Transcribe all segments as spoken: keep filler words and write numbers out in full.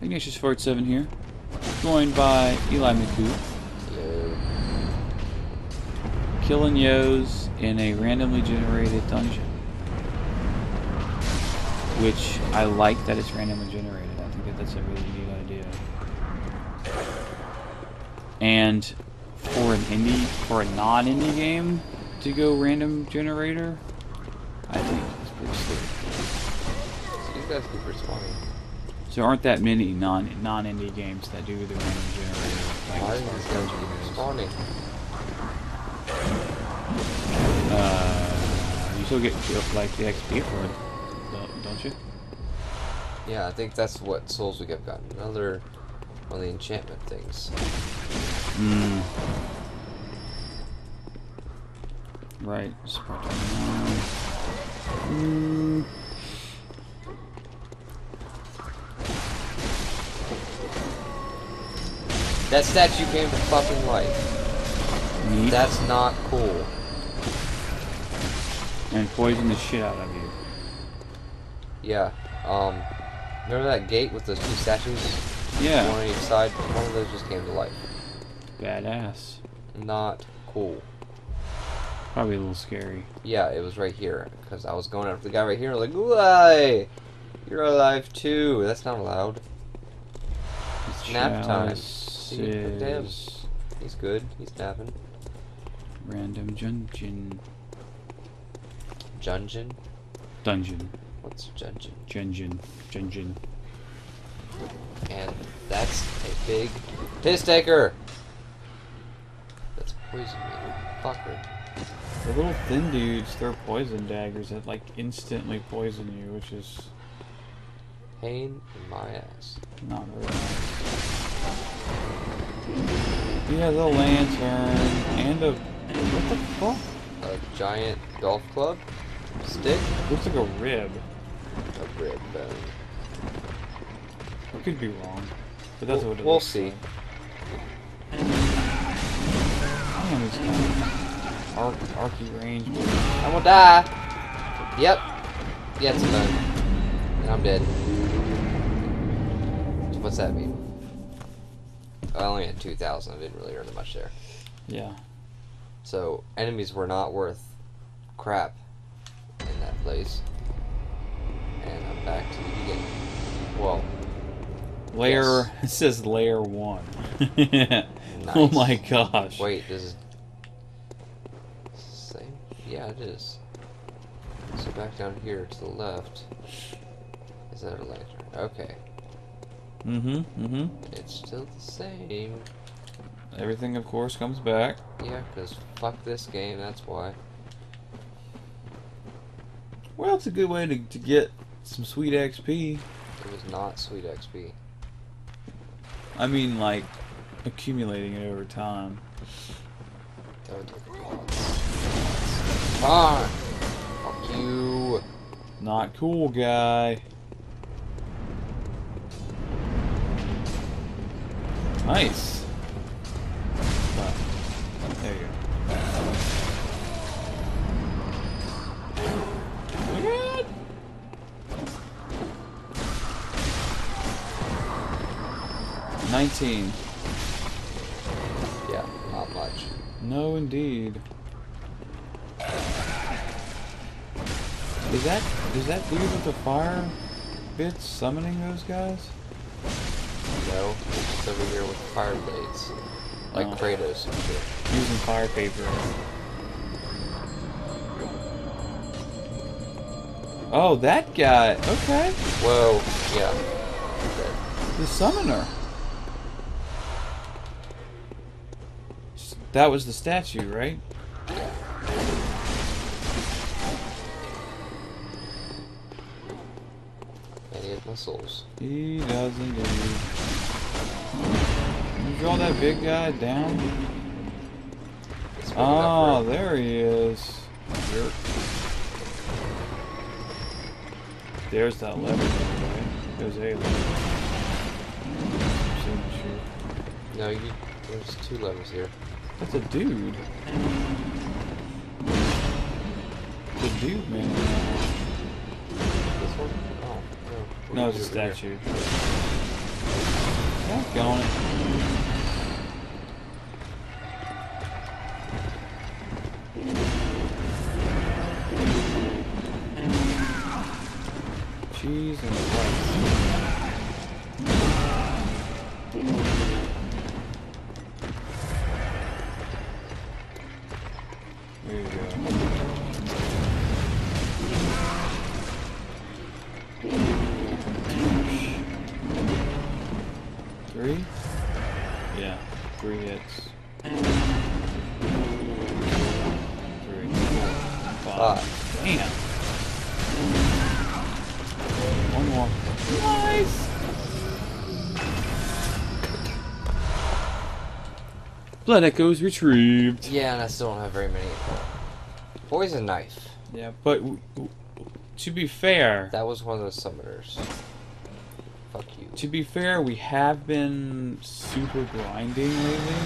Ignatius four eight seven here, joined by Eli Miku. Hello. Killing Yos in a randomly generated dungeon. Which, I like that it's randomly generated. I think that that's a really neat idea. And for an indie, for a non-indie game, to go random generator, I think it's pretty slick. So these guys keep responding. So aren't that many non non indie games that do the random generator? Like why is this guy responding? Uh, you still get like the X P for it, don't you? Yeah, I think that's what souls we have gotten. Another one of the enchantment things. Hmm. Right. Mm. That statue came to fucking life. Neat. That's not cool. And poisoned the shit out of you. Yeah. Um. Remember that gate with those two statues? Yeah. One on each side. One of those just came to life. Badass. Not cool. Probably a little scary. Yeah, it was right here because I was going after the guy right here. Like, why? You're alive too. That's not allowed. It's nap time. Damn. He's good. He's napping. Random dungeon. Dungeon. Dungeon. What's dungeon? Dungeon. Dungeon. And that's a big piss taker. That's poison, you fucker. The little thin dudes throw poison daggers that like instantly poison you, which is pain in my ass. Not really nice. He has a lantern and a what the fuck? A giant golf club? Stick? Looks like a rib. A rib bone. I could be wrong. But that's we'll, what it we'll looks see. Like. I don't understand. Arc, archy range. I'm gonna die. Yep. Yeah, it's done. And I'm dead. What's that mean? I only had two thousand. I didn't really earn much there. Yeah. So, enemies were not worth crap in that place. And I'm back to the beginning. Well. Layer. Yes. It says layer one. Nice. Oh my gosh. Wait, this is. Yeah, it is. So back down here to the left. Is that a lantern? Okay. Mm-hmm, mm-hmm. It's still the same. Everything, of course, comes back. Yeah, because fuck this game, that's why. Well, it's a good way to, to get some sweet X P. It was not sweet X P. I mean, like, accumulating it over time. That would take lots. Fine. Fuck you. Not cool, guy. Nice. There you go. Good. Nineteen. Yeah, not much. No, indeed. Is that, is that dude with the fire bits summoning those guys? No, he's just over here with fire blades. Like oh. Kratos and shit. Using fire paper. Oh, that guy! Okay! Whoa, yeah. The summoner! That was the statue, right? Souls. He doesn't do. You draw that big guy down? Oh, there he is. Jerk. There's that lever, right? There's a lever. No, you, there's two levers here. That's a dude. The dude, man. This one? No, it's a statue. Back on it. Cheese and rice. There you go. Three? Yeah, three hits. Three, four, five. five. Damn. One more. Nice! Blood Echo is retrieved. Yeah, and I still don't have very many. Poison knife. Yeah, but w w to be fair, that was one of the summoners. Fuck you. To be fair, we have been super grinding lately.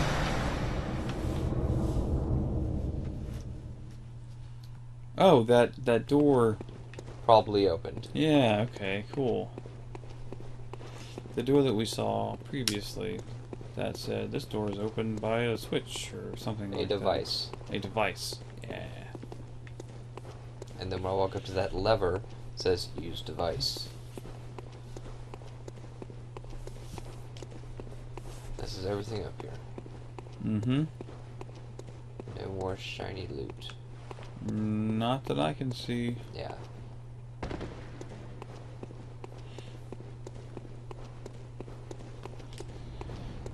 Oh, that that door probably opened. Yeah. Okay. Cool. The door that we saw previously. That said, this door is opened by a switch or something. A like device. That. A device. Yeah. And then when I walk up to that lever, it says use device. This is everything up here. Mm-hmm. No more shiny loot. Not that I can see. Yeah.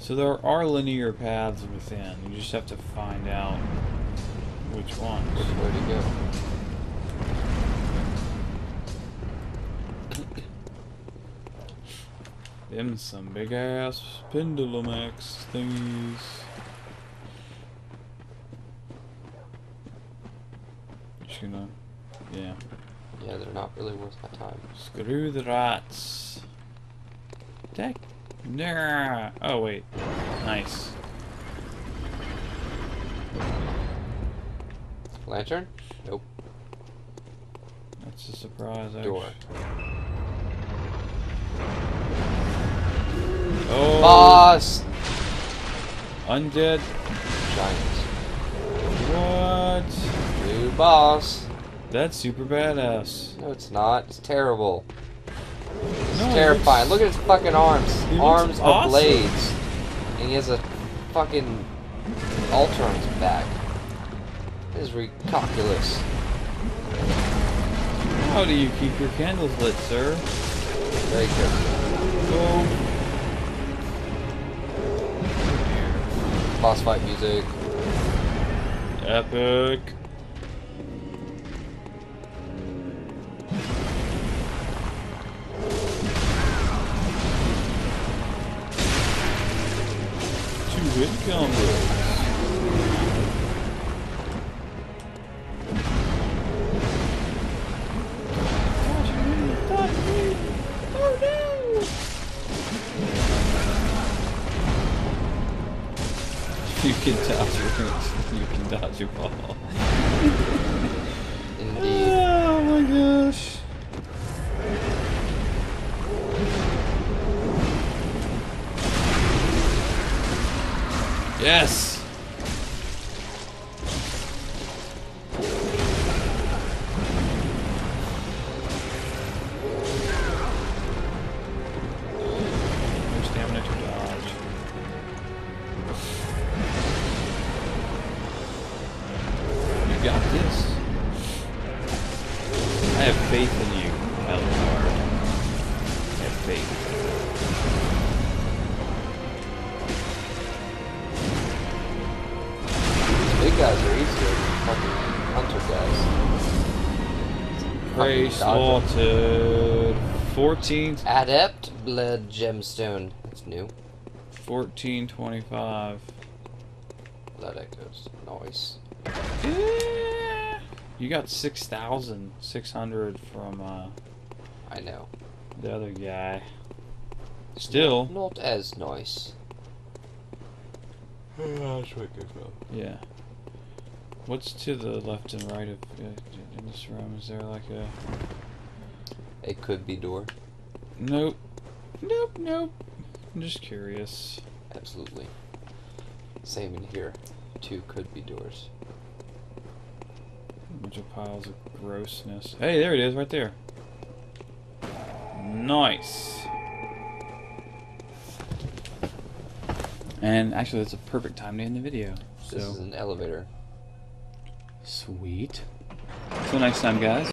So there are linear paths within. You just have to find out which ones. Which way to go. Them some big ass pendulum axe thingies. Just gonna, yeah. Yeah, they're not really worth my time. Screw the rats. Deck. Nah. Oh wait. Nice. Lantern? Nope. That's a surprise. Door. Actually. Oh. Boss. Undead. Giants. What? New boss. That's super badass. No, it's not. It's terrible. It's no, terrifying. It's... Look at his fucking arms. Dude, arms with awesome. Blades. And he has a fucking altar on his back. This is ridiculous. How do you keep your candles lit, sir? Very careful. Go. Boss fight music. Epic. Good combo. Oh no! You can dodge your you can dodge your ball. Indeed. Oh my gosh. Yes! More stamina to dodge. You got this. I have faith in you, Eldenheart. I have faith. Guys are easier than fucking hunter guys. Prey slaughtered. fourteenth. Adept blood gemstone. That's new. fourteen twenty-five. Blood echoes. Nice. Yeah. You got six thousand six hundred from, uh. I know. The other guy. Still. Not, not as nice. Yeah. What's to the left and right of uh, in this room? Is there like a? It could be door. Nope. Nope. Nope. I'm just curious. Absolutely. Same in here. Two could be doors. A bunch of piles of grossness. Hey, there it is, right there. Nice. And actually, that's a perfect time to end the video. So. This is an elevator. Sweet. Till next time, guys.